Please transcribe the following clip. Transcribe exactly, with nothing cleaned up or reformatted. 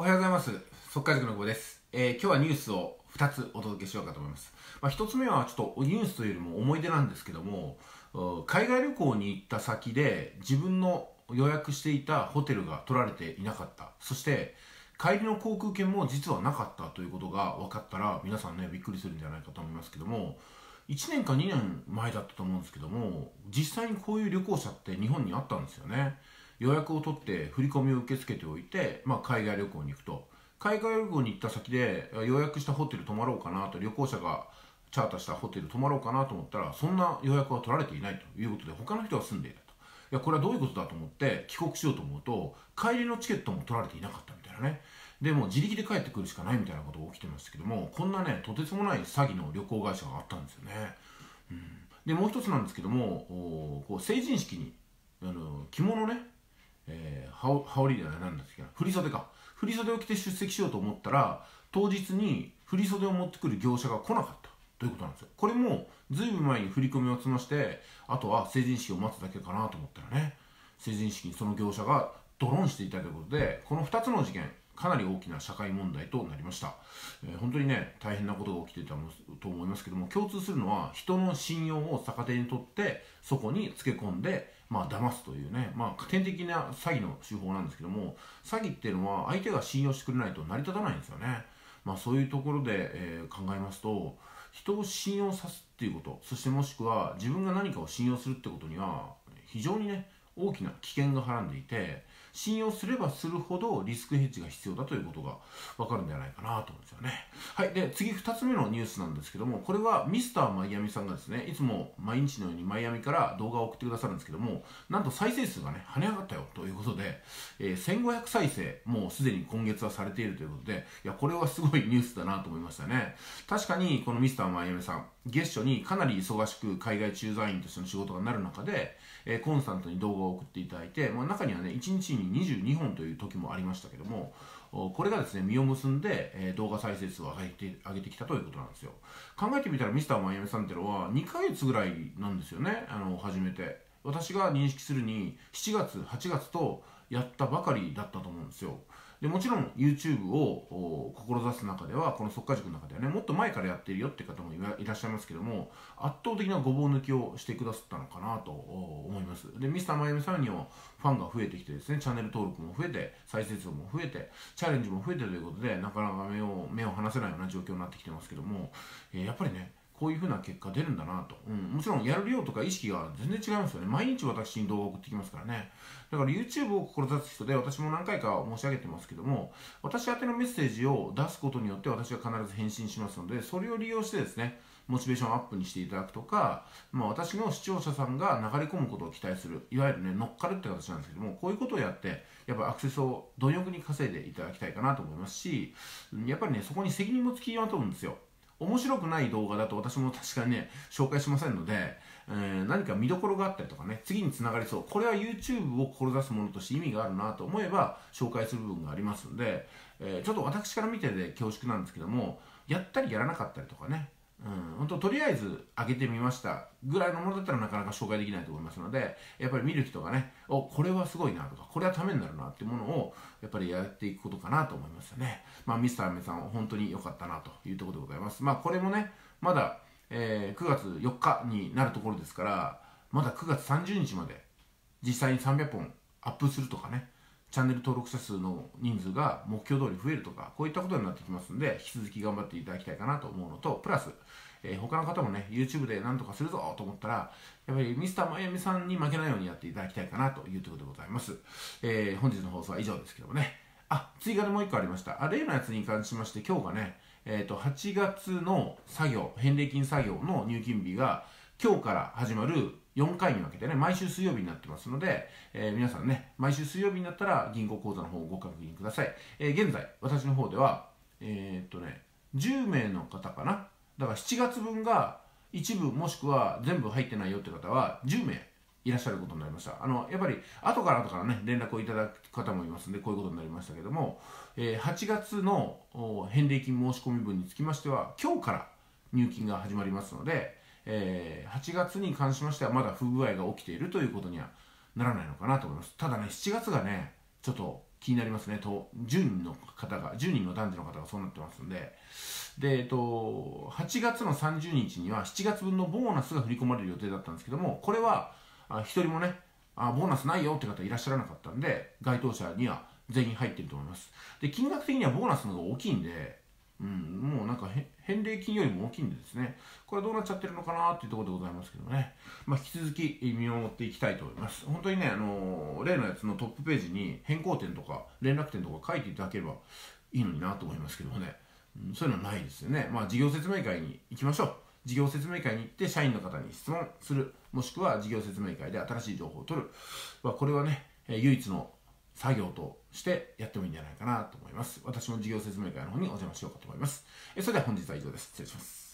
おはようございます。速稼塾の久保です、えー。今日はニュースをふたつお届けしようかと思います。まあ、ひとつめはちょっとニュースというよりも思い出なんですけども、海外旅行に行った先で自分の予約していたホテルが取られていなかった。そして帰りの航空券も実はなかったということが分かったら皆さんね、びっくりするんじゃないかと思いますけども、いちねんかにねんまえだったと思うんですけども、実際にこういう旅行者って日本にあったんですよね。予約を取って振り込みを受け付けておいて、まあ、海外旅行に行くと、海外旅行に行った先で予約したホテル泊まろうかなと、旅行者がチャーターしたホテル泊まろうかなと思ったら、そんな予約は取られていないということで、他の人が住んでいたと。いや、これはどういうことだと思って帰国しようと思うと、帰りのチケットも取られていなかったみたいなね。でも自力で帰ってくるしかないみたいなことが起きてましたけども、こんなね、とてつもない詐欺の旅行会社があったんですよね。うん、でもう一つなんですけども、こう成人式にあの着物ね、えー、羽織じゃない、なんですけど、振袖か、振袖を着て出席しようと思ったら、当日に振袖を持ってくる業者が来なかったということなんですよ。これもずいぶん前に振り込みを済まして、あとは成人式を待つだけかなと思ったらね、成人式にその業者がドロンしていたということで、このふたつの事件、かなり大きな社会問題となりました。えー、本当にね、大変なことが起きてたと思いますけども、共通するのは人の信用を逆手に取ってそこにつけ込んで、まあ、騙すというね、まあ、古典的な詐欺の手法なんですけども、詐欺っていうのは相手が信用してくれないと成り立たないんですよね。まあ、そういうところで、えー、考えますと、人を信用さすっていうこと、そしてもしくは自分が何かを信用するってことには非常にね、大きな危険がはらんでいて、信用すればするほどリスクヘッジが必要だということが分かるんじゃないかなと思うんですよね。はい、で次ふたつめのニュースなんですけども、これはミスターマイアミさんがですね、いつも毎日のようにマイアミから動画を送ってくださるんですけども、なんと再生数がね、跳ね上がったよということで、えー、せんごひゃくさいせい、もうすでに今月はされているということで、いや、これはすごいニュースだなと思いましたね。確かにこのミスターマイアミさん、月初にかなり忙しく海外駐在員としての仕事がなる中で、えー、コンスタントに動画を送っていただいて、まあ、中にはね、いちにちににじゅうにほんという時もありましたけども、これがですね、実を結んで、えー、動画再生数を上げて、上げてきたということなんですよ。考えてみたら、ミスターマイアミさんっていうのはにかげつぐらいなんですよね、あの初めて。私が認識するにしちがつ、はちがつとやったばかりだったと思うんですよ。でもちろん YouTube を志す中では、この速稼塾の中ではね、もっと前からやっているよって方もいらっしゃいますけども、圧倒的なごぼう抜きをしてくださったのかなと思います。で、ミスターマイアミさんにもファンが増えてきてですね、チャンネル登録も増えて、再生数も増えて、チャレンジも増えてということで、なかなか目を、目を離せないような状況になってきてますけども、えー、やっぱりね、こういう風な結果出るんだなと、うん、もちろんやる量とか意識が全然違いますよね。毎日私に動画を送ってきますからね。だから YouTube を志す人で、私も何回か申し上げてますけども、私宛てのメッセージを出すことによって私は必ず返信しますので、それを利用してですね、モチベーションアップにしていただくとか、まあ、私の視聴者さんが流れ込むことを期待する、いわゆるね、乗っかるって形なんですけども、こういうことをやって、やっぱりアクセスを貪欲に稼いでいただきたいかなと思いますし、やっぱりね、そこに責任もつきまとうんですよ。面白くない動画だと私も確かにね、紹介しませんので、えー、何か見どころがあったりとかね、次につながりそう。これは YouTube を志すものとして意味があるなと思えば紹介する部分がありますので、えー、ちょっと私から見てで恐縮なんですけども、やったりやらなかったりとかね、うん、本当とりあえず上げてみましたぐらいのものだったらなかなか紹介できないと思いますので、やっぱり見る人がね、お、これはすごいなとか、これはためになるなっていうものをやっぱりやっていくことかなと思いますよね。まあ、ミスターマイアミさんは本当に良かったなというところでございます。まあ、これもね、まだ、えー、くがつよっかになるところですから、まだくがつさんじゅうにちまで実際にさんびゃっぽんアップするとかね、チャンネル登録者数の人数が目標通り増えるとか、こういったことになってきますので、引き続き頑張っていただきたいかなと思うのと、プラス、えー、他の方もね、YouTube で何とかするぞと思ったら、やっぱりミスターマイアミさんに負けないようにやっていただきたいかなというところでございます。えー、本日の放送は以上ですけどもね、あ、追加でもう一個ありました。あ、例のやつに関しまして、今日がね、えーと、はちがつの作業、返礼金作業の入金日が、今日から始まるよんかいに分けてね、毎週水曜日になってますので、えー、皆さんね、毎週水曜日になったら銀行口座の方をご確認ください。えー、現在、私の方では、えー、っとね、じゅうめいの方かな。だからしちがつぶんが一部もしくは全部入ってないよって方はじゅうめいいらっしゃることになりました。あの、やっぱり後から後からね、連絡をいただく方もいますので、こういうことになりましたけども、えー、はちがつの返礼金申し込み分につきましては、今日から入金が始まりますので、えー、はちがつに関しましてはまだ不具合が起きているということにはならないのかなと思います。ただね、しちがつがね、ちょっと気になりますねと、じゅうにんの方が、じゅうにんの男女の方がそうなってますんで、で、えっと、はちがつのさんじゅうにちにはしちがつぶんのボーナスが振り込まれる予定だったんですけども、これは一人もね、あ、ボーナスないよって方いらっしゃらなかったんで、該当者には全員入ってると思います。で、金額的にはボーナスの方が大きいんで、うん、もうなんか返礼金よりも大きいんでですね、これどうなっちゃってるのかなっていうところでございますけどもね、まあ、引き続き見守っていきたいと思います。本当にね、あのー、例のやつのトップページに変更点とか連絡点とか書いていただければいいのになと思いますけどもね、うん、そういうのはないですよね。まあ、事業説明会に行きましょう。事業説明会に行って社員の方に質問する、もしくは事業説明会で新しい情報を取る、まあ、これはね、唯一の作業としてやってもいいんじゃないかなと思います。私も事業説明会の方にお邪魔しようかと思います。それでは本日は以上です。失礼します。